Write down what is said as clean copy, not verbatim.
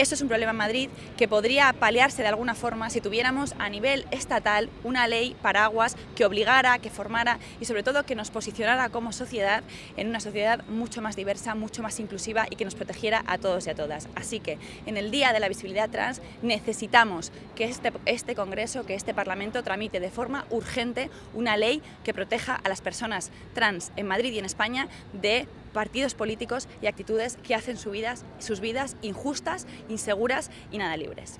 Esto es un problema en Madrid que podría paliarse de alguna forma si tuviéramos a nivel estatal una ley paraguas que obligara, que formara y sobre todo que nos posicionara como sociedad en una sociedad mucho más diversa, mucho más inclusiva y que nos protegiera a todos y a todas. Así que en el Día de la Visibilidad Trans necesitamos que este Congreso, que este Parlamento tramite de forma urgente una ley que proteja a las personas trans en Madrid y en España de partidos políticos y actitudes que hacen sus vidas injustas, inseguras y nada libres.